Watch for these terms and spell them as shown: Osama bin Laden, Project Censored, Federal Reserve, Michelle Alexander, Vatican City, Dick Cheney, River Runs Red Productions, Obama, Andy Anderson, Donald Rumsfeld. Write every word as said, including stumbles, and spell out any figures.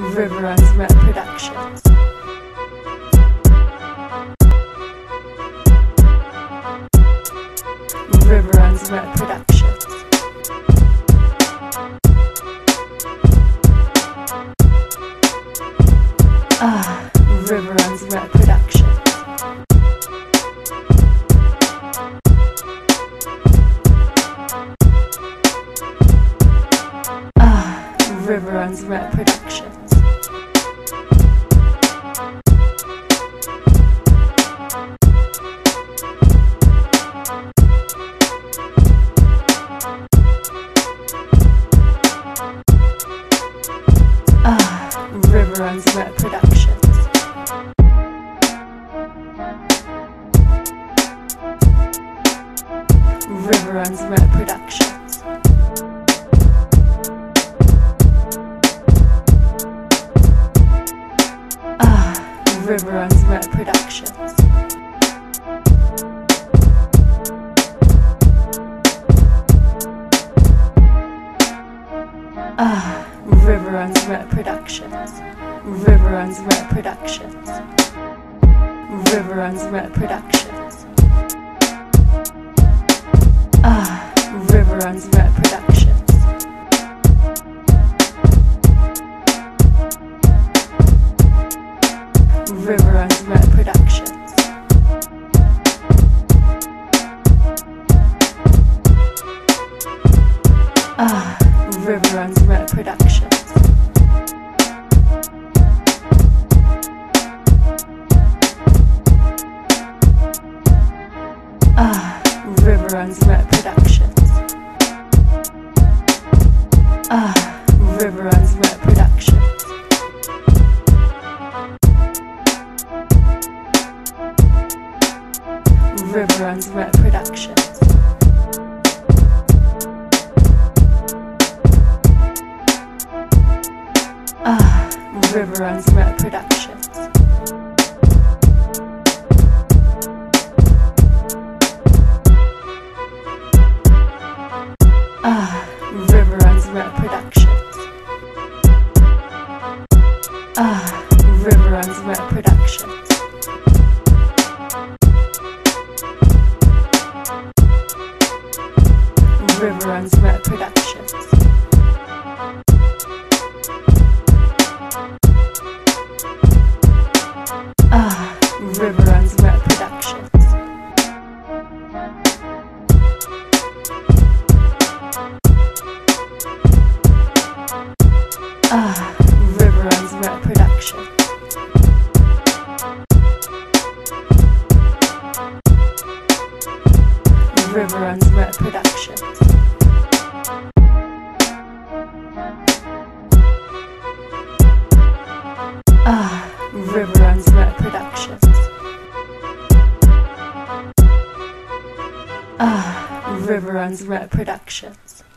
River Runs Red Productions. River Runs Red Productions. Ah, River Runs Red Productions. Ah, River Runs Red Productions. Ah, River Runs Red Productions. River Runs Red Productions. Ah, River Runs Red Productions. Ah, River Runs Red Productions. River Runs Red Productions. River Runs Red Productions. Ah, River Runs Red Productions. River Runs Red Productions. Ah, River Runs Red Productions. Ah, River Runs Red Productions. Ah, River Runs Red Productions. River Runs Red Productions. Ah, River Runs Red Productions. Ah, River Runs Red Productions. Ah, River Runs Red Productions. River Runs Red Productions. Ah, River Runs Red Productions. Ah, River Runs Red Productions. River Runs Red Productions. Ah, River Runs Red Productions. Ah, River Runs Red Productions.